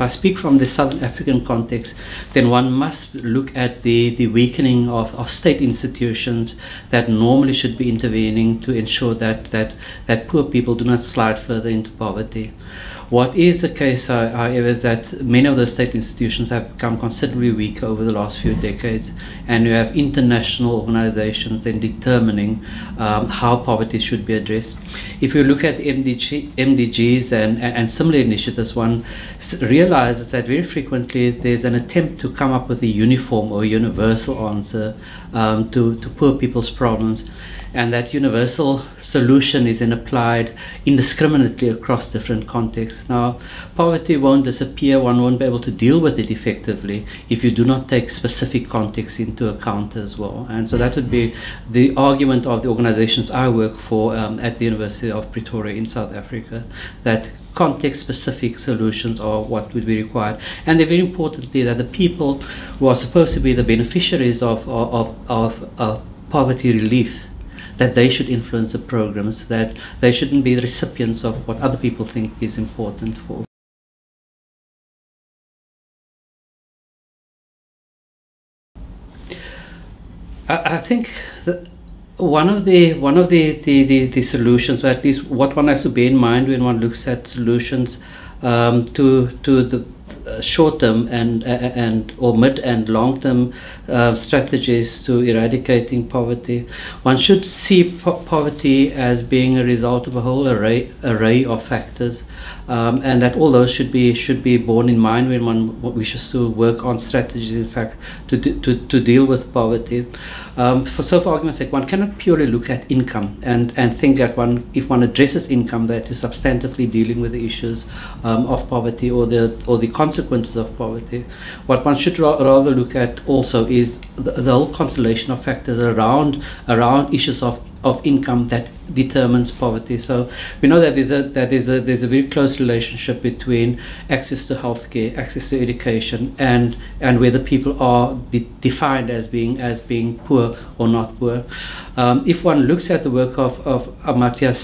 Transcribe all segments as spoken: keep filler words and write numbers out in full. If I speak from the Southern African context, then one must look at the, the weakening of, of state institutions that normally should be intervening to ensure that, that, that poor people do not slide further into poverty. What is the case, however, is that many of those state institutions have become considerably weaker over the last few decades, and you have international organizations then determining um, how poverty should be addressed. If you look at M D G, M D Gs and, and similar initiatives, one really realizes that very frequently there's an attempt to come up with a uniform or universal answer um, to, to poor people's problems, and that universal solution is then applied indiscriminately across different contexts. Now, poverty won't disappear, one won't be able to deal with it effectively if you do not take specific contexts into account as well. And so that would be the argument of the organizations I work for um, at the University of Pretoria in South Africa, that context-specific solutions are what would be required. And very importantly, that the people who are supposed to be the beneficiaries of, of, of, of uh, poverty relief, that they should influence the programs, that they shouldn't be the recipients of what other people think is important for. I, I think that one of the one of the, the, the, the solutions, or at least what one has to bear in mind when one looks at solutions um, to to the short-term and and or mid and long-term uh, strategies to eradicating poverty, one should see po poverty as being a result of a whole array array of factors, um, and that all those should be should be borne in mind when one wishes to work on strategies, in fact, to to to deal with poverty. Um, for so for argument's sake, one cannot purely look at income and and think that one if one addresses income, that is substantively dealing with the issues um, of poverty or the or the consequences of poverty. What one should ra rather look at also is the, the whole constellation of factors around around issues of of income that determines poverty. So we know that there's a that there's a there's a very close relationship between access to healthcare, access to education, and and whether people are de defined as being as being poor or not poor. Um, if one looks at the work of of Amartya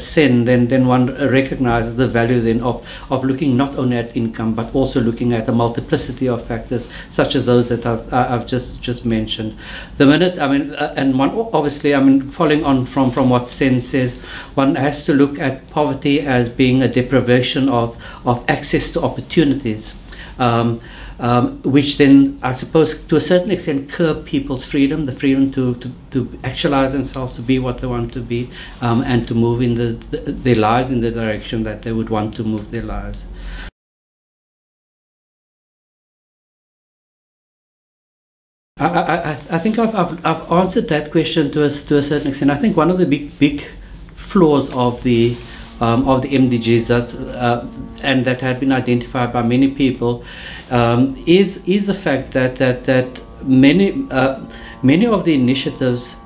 Sen, then then one recognizes the value then of of looking not only at income but also looking at a multiplicity of factors such as those that I've I've just just mentioned. The minute I mean, uh, and one obviously I mean. Following on from, from what Sen says, one has to look at poverty as being a deprivation of, of access to opportunities, um, um, which then, I suppose, to a certain extent, curb people's freedom, the freedom to, to, to actualize themselves, to be what they want to be, um, and to move in the, the, their lives in the direction that they would want to move their lives. I, I, I think I've, I've, I've answered that question to a, to a certain extent. I think one of the big, big flaws of the, um, of the M D Gs that's, uh, and that had been identified by many people um, is, is the fact that, that, that many, uh, many of the initiatives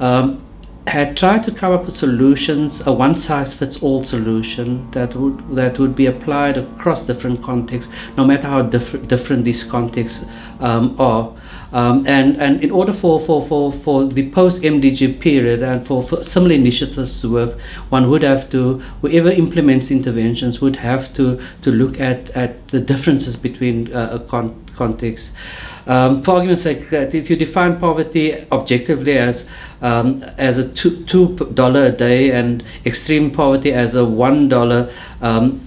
um, had tried to come up with solutions, a one-size-fits-all solution that would, that would be applied across different contexts, no matter how diff different these contexts um, are. Um, and, and in order for, for, for, for the post-M D G period and for, for similar initiatives to work, one would have to, whoever implements interventions would have to, to look at, at the differences between uh, a con contexts. Um, for argument's sake, that if you define poverty objectively as um, as a two, two dollar a day and extreme poverty as a one dollar um,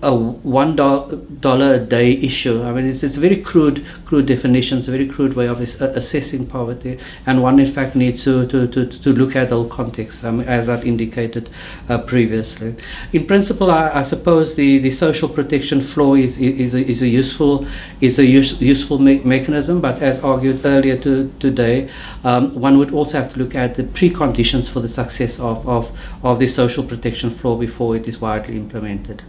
a one dollar a day issue, I mean, it's, it's very crude, crude definitions, a very crude way of uh, assessing poverty, and one in fact needs to to, to, to look at the whole context, um, as I've indicated uh, previously. In principle, I, I suppose the, the social protection floor is is, is, a, is a useful is a use, useful me mechanism, but as argued earlier to, today, um, one would also have to look at the preconditions for the success of, of, of the social protection floor before it is widely implemented.